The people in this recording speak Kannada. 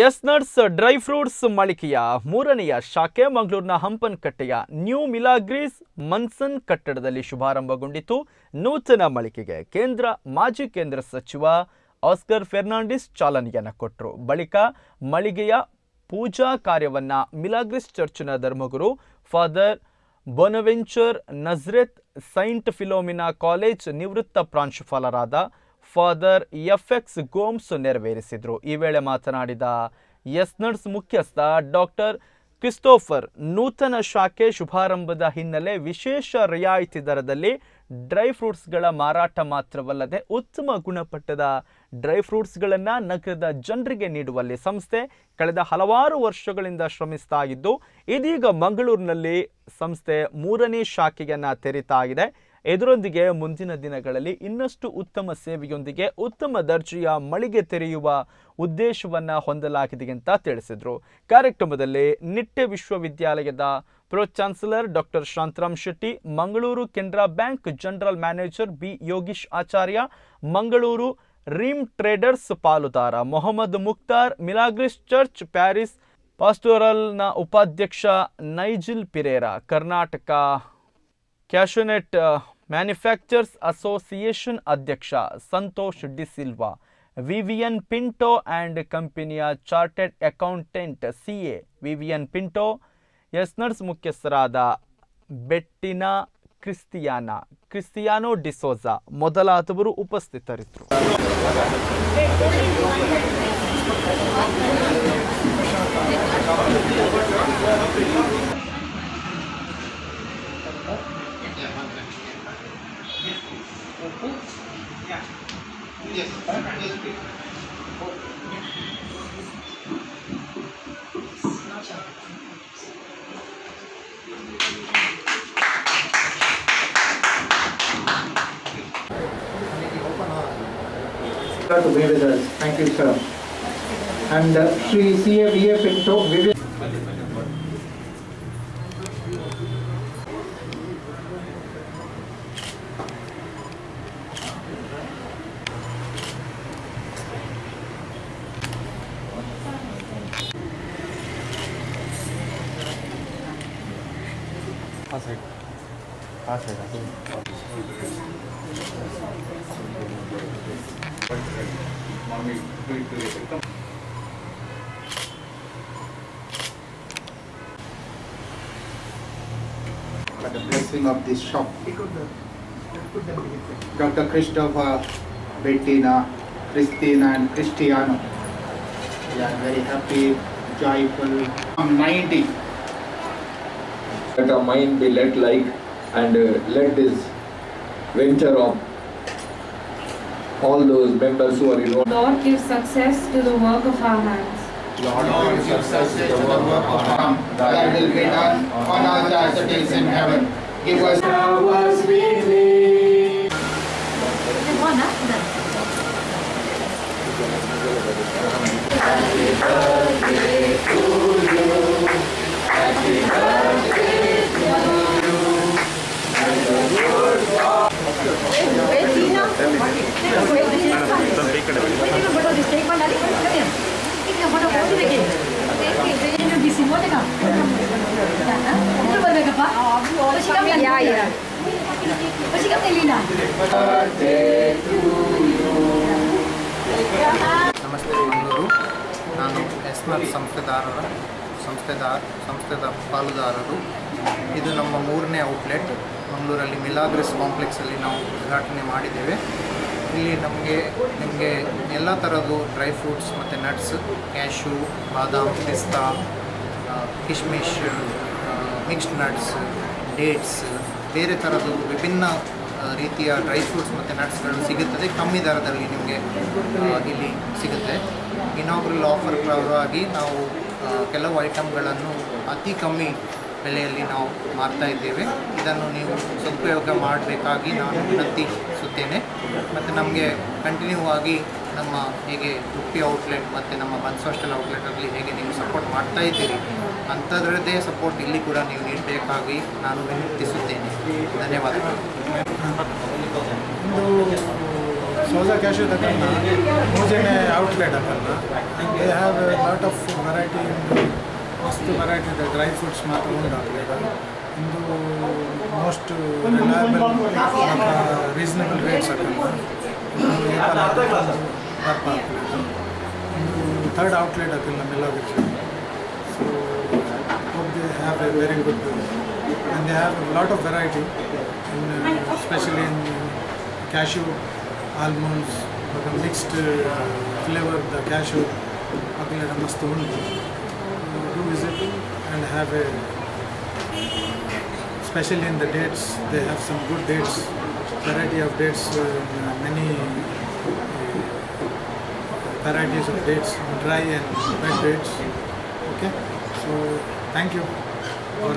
ಯಸ್ನಟ್ಸ್ ಡ್ರೈ ಫ್ರೂಟ್ಸ್ ಮಳಿಕೆಯ ಮೂರನೆಯ ಶಾಖೆ ಮಂಗಳೂರಿನ ಹಂಪನ್ ಕಟ್ಟೆಯ ನ್ಯೂ ಮಿಲಾಗ್ರೀಸ್ ಮನ್ಸನ್ ಕಟ್ಟಡದಲ್ಲಿ ಶುಭಾರಂಭಗೊಂಡಿತು. ನೂತನ ಮಳಿಕೆಗೆ ಮಾಜಿ ಕೇಂದ್ರ ಸಚಿವ ಆಸ್ಕರ್ ಫೆರ್ನಾಂಡಿಸ್ ಚಾಲನೆಯನ್ನು ಕೊಟ್ಟರು. ಬಳಿಕ ಮಳಿಗೆಯ ಪೂಜಾ ಕಾರ್ಯವನ್ನು ಮಿಲಾಗ್ರೀಸ್ ಚರ್ಚಿನ ಧರ್ಮಗುರು ಫಾದರ್ ಬೊನವೆಂಚರ್ ನಜರೆತ್ ಸೈಂಟ್ ಫಿಲೋಮಿನಾ ಕಾಲೇಜ್ ನಿವೃತ್ತ ಪ್ರಾಂಶುಪಾಲರಾದ ಫಾದರ್ ಎಫ್ ಎಕ್ಸ್ ಗೋಮ್ಸ್ ನೆರವೇರಿಸಿದರು. ಈ ವೇಳೆ ಮಾತನಾಡಿದ ಯಸ್ನಟ್ಸ್ ಮುಖ್ಯಸ್ಥ ಡಾಕ್ಟರ್ ಕ್ರಿಸ್ಟೋಫರ್, ನೂತನ ಶಾಖೆ ಶುಭಾರಂಭದ ಹಿನ್ನೆಲೆ ವಿಶೇಷ ರಿಯಾಯಿತಿ ದರದಲ್ಲಿ ಡ್ರೈ ಫ್ರೂಟ್ಸ್ಗಳ ಮಾರಾಟ ಮಾತ್ರವಲ್ಲದೆ ಉತ್ತಮ ಗುಣಮಟ್ಟದ ಡ್ರೈ ಫ್ರೂಟ್ಸ್ಗಳನ್ನು ನಗರದ ಜನರಿಗೆ ನೀಡುವಲ್ಲಿ ಸಂಸ್ಥೆ ಕಳೆದ ಹಲವಾರು ವರ್ಷಗಳಿಂದ ಶ್ರಮಿಸ್ತಾ ಇದ್ದು, ಇದೀಗ ಮಂಗಳೂರಿನಲ್ಲಿ ಸಂಸ್ಥೆ ಮೂರನೇ ಶಾಖೆಯನ್ನು ತೆರೀತಾ ಇದೆ. ಇದರೊಂದಿಗೆ ಮುಂದಿನ ದಿನಗಳಲ್ಲಿ ಇನ್ನಷ್ಟು ಉತ್ತಮ ಸೇವೆಯೊಂದಿಗೆ ಉತ್ತಮ ದರ್ಜೆಯ ಮಳಿಗೆ ತೆರೆಯುವ ಉದ್ದೇಶವನ್ನು ಹೊಂದಲಾಗಿದೆ ಅಂತ ತಿಳಿಸಿದರು. ಕಾರ್ಯಕ್ರಮದಲ್ಲಿ ನಿಟ್ಟೆ ವಿಶ್ವವಿದ್ಯಾಲಯದ pro chancellor doctor Shantaram Shetty, Mangaluru Canara bank general manager B Yogish Acharya, Mangaluru Reem traders ಪಾಲುದಾರ ಮೊಹಮ್ಮದ್ ಮುಖ್ತಾರ್, ಮಿಲಾಗ್ರೀಸ್ ಚರ್ಚ್ ಪ್ಯಾರಿಸ್ ಪಾಸ್ಟೋರಲ್ನ ಉಪಾಧ್ಯಕ್ಷ ನೈಜಿಲ್ Pereira, Karnataka cashew nut manufacturers association ಅಧ್ಯಕ್ಷ ಸಂತೋಷ್ ಡಿಸಿಲ್ವಾ, ವಿವಿಯನ್ ಪಿಂಟೋ ಆ್ಯಂಡ್ ಕಂಪನಿಯ chartered accountant CA Vivian Pinto, ಯಸ್ನಟ್ಸ್ ಮುಖ್ಯಸ್ಥರಾದ ಬೆಟ್ಟಿನಾ ಕ್ರಿಸ್ಟಿಯಾನಾ, ಕ್ರಿಸ್ಟಿಯಾನೋ ಡಿಸೋಜಾ ಮೊದಲಾದವರು ಉಪಸ್ಥಿತರಿದ್ದರು. To be with us. Thank you, sir. And Sri C.A. V.A. Pinto, Vivian. The blessing of this shop. Dr. Christopher, Bettina, Christina and Cristiano. We are very happy, joyful. I'm 90. Let our mind be let like and let this venture of all those members who are involved. Lord, give success to the work of our hands. Lord, give success to the work of our hands. Thy will be done on earth as it is in heaven. Give us ours daily. Happy birthday to you. Happy birthday to you. And the Lord ನಮಸ್ತೆ ಎಲ್ಲರೂ. ನಾನು ಎಸ್ನಟ್ ಸಂಸ್ಥೆದ ಪಾಲುದಾರರು. ಇದು ನಮ್ಮ ಮೂರನೇ ಔಟ್ಲೆಟ್ ಮಂಗಳೂರಲ್ಲಿ ಮಿಲಾಗ್ರೀಸ್ ಕಾಂಪ್ಲೆಕ್ಸಲ್ಲಿ ನಾವು ಉದ್ಘಾಟನೆ ಮಾಡಿದ್ದೇವೆ. ಇಲ್ಲಿ ನಿಮಗೆ ಎಲ್ಲ ಥರದ್ದು ಡ್ರೈ ಫ್ರೂಟ್ಸ್ ಮತ್ತು ನಟ್ಸ್, ಕ್ಯಾಶ್ಯೂ, ಬಾದಾಮ್, ಪಿಸ್ತಾ, ಕಿಶ್ಮಿಶ್, ಮಿಕ್ಸ್ಡ್ ನಟ್ಸ್, ಡೇಟ್ಸ್, ಬೇರೆ ಥರದ್ದು ವಿಭಿನ್ನ ರೀತಿಯ ಡ್ರೈ ಫ್ರೂಟ್ಸ್ ಮತ್ತು ನಟ್ಸ್ಗಳು ಸಿಗುತ್ತದೆ. ಕಮ್ಮಿ ದರದಲ್ಲಿ ನಿಮಗೆ ಇಲ್ಲಿ ಸಿಗುತ್ತೆ. ಇನಾಗ್ರಲ್ ಆಫರ್ ಪರವಾಗಿ ನಾವು ಕೆಲವು ಐಟಮ್ಗಳನ್ನು ಅತಿ ಕಮ್ಮಿ ಬೆಲೆಯಲ್ಲಿ ನಾವು ಮಾರ್ತಾ ಇದ್ದೇವೆ. ಇದನ್ನು ನೀವು ಸದುಪಯೋಗ ಮಾಡಬೇಕಾಗಿ ನಾನು ವಿನಂತಿಸುತ್ತೇನೆ. ಮತ್ತು ನಮಗೆ ಕಂಟಿನ್ಯೂ ಆಗಿ ನಮ್ಮ ಹೇಗೆ ಉಡುಪಿ ಔಟ್ಲೆಟ್ ಮತ್ತು ನಮ್ಮ ಬನ್ಸ್ ಹಾಸ್ಟೆಲ್ ಔಟ್ಲೆಟಲ್ಲಿ ಹೇಗೆ ನೀವು ಸಪೋರ್ಟ್ ಮಾಡ್ತಾ ಇದ್ದೀರಿ ಅಂಥದ್ರದ್ದೇ ಸಪೋರ್ಟ್ ಇಲ್ಲಿ ಕೂಡ ನೀವು ನೀಡಬೇಕಾಗಿ ನಾನು ವಿನಂತಿಸುತ್ತೇನೆ. ಧನ್ಯವಾದಗಳು. D'Souza cashew takna mujhe main outlet karna. They have a lot of variety in most variety the dry fruits matra unda in most reliable reasonable rates karna. Third outlet in Mangalore. So hope they have a very good and they have a lot of variety in, especially in cashew, almonds, mixed flavor the cashew agalera mast undu. Do visit and have a, especially in the dates they have some good dates, variety of dates, many varieties of dates, dry and wet dates. Okay, so thank you.